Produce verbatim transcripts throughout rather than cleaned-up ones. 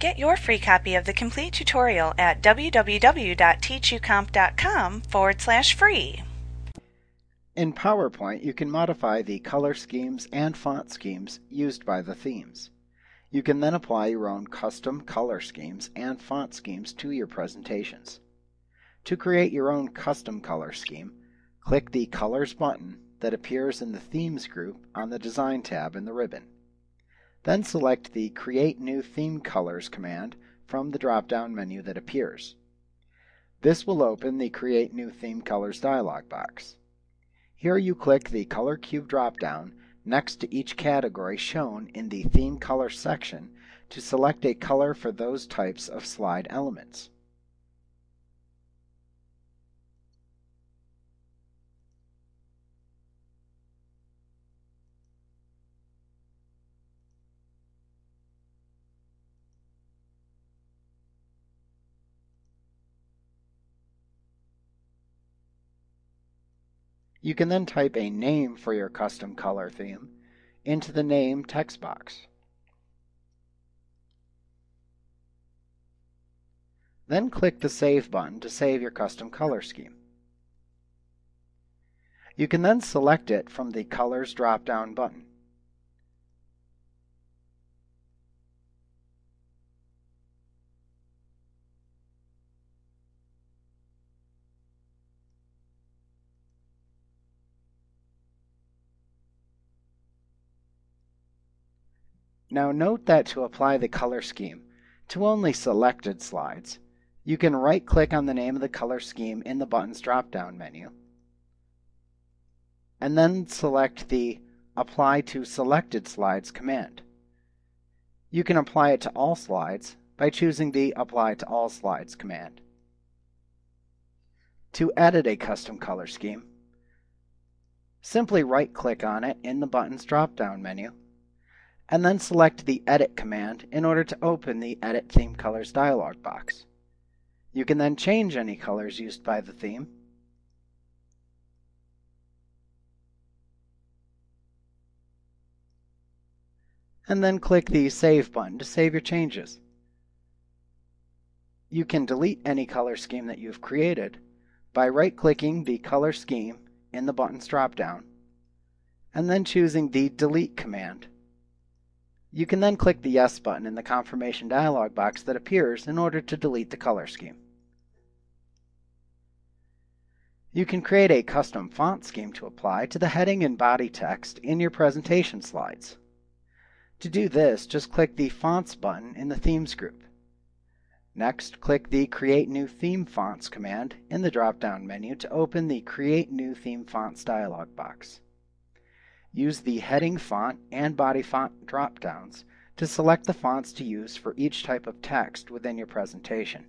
Get your free copy of the complete tutorial at w w w dot teach u comp dot com forward slash free. In PowerPoint, you can modify the color schemes and font schemes used by the themes. You can then apply your own custom color schemes and font schemes to your presentations. To create your own custom color scheme, click the Colors button that appears in the Themes group on the Design tab in the ribbon. Then select the Create New Theme Colors command from the drop-down menu that appears. This will open the Create New Theme Colors dialog box. Here you click the Color Cube drop-down next to each category shown in the Theme Color section to select a color for those types of slide elements. You can then type a name for your custom color theme into the Name text box. Then click the Save button to save your custom color scheme. You can then select it from the Colors drop-down button. Now note that to apply the color scheme to only selected slides, you can right-click on the name of the color scheme in the buttons drop-down menu, and then select the Apply to Selected Slides command. You can apply it to all slides by choosing the Apply to All Slides command. To edit a custom color scheme, simply right-click on it in the buttons drop-down menu, and then select the Edit command in order to open the Edit Theme Colors dialog box. You can then change any colors used by the theme, and then click the Save button to save your changes. You can delete any color scheme that you've created by right-clicking the color scheme in the buttons drop-down, and then choosing the Delete command. You can then click the Yes button in the confirmation dialog box that appears in order to delete the color scheme. You can create a custom font scheme to apply to the heading and body text in your presentation slides. To do this, just click the Fonts button in the Themes group. Next, click the Create New Theme Fonts command in the drop-down menu to open the Create New Theme Fonts dialog box. Use the Heading Font and Body Font drop-downs to select the fonts to use for each type of text within your presentation.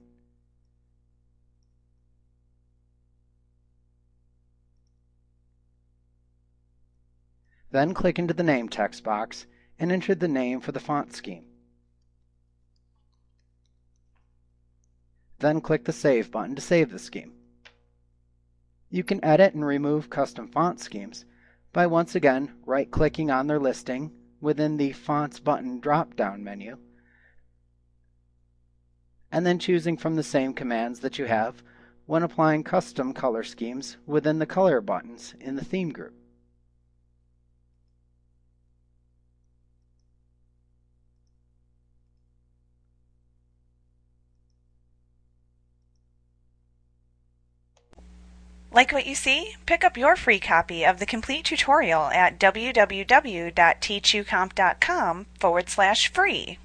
Then click into the Name text box and enter the name for the font scheme. Then click the Save button to save the scheme. You can edit and remove custom font schemes by once again right-clicking on their listing within the Fonts button drop-down menu, and then choosing from the same commands that you have when applying custom color schemes within the Color buttons in the Theme group. Like what you see? Pick up your free copy of the complete tutorial at w w w dot teach u comp dot com forward slash free.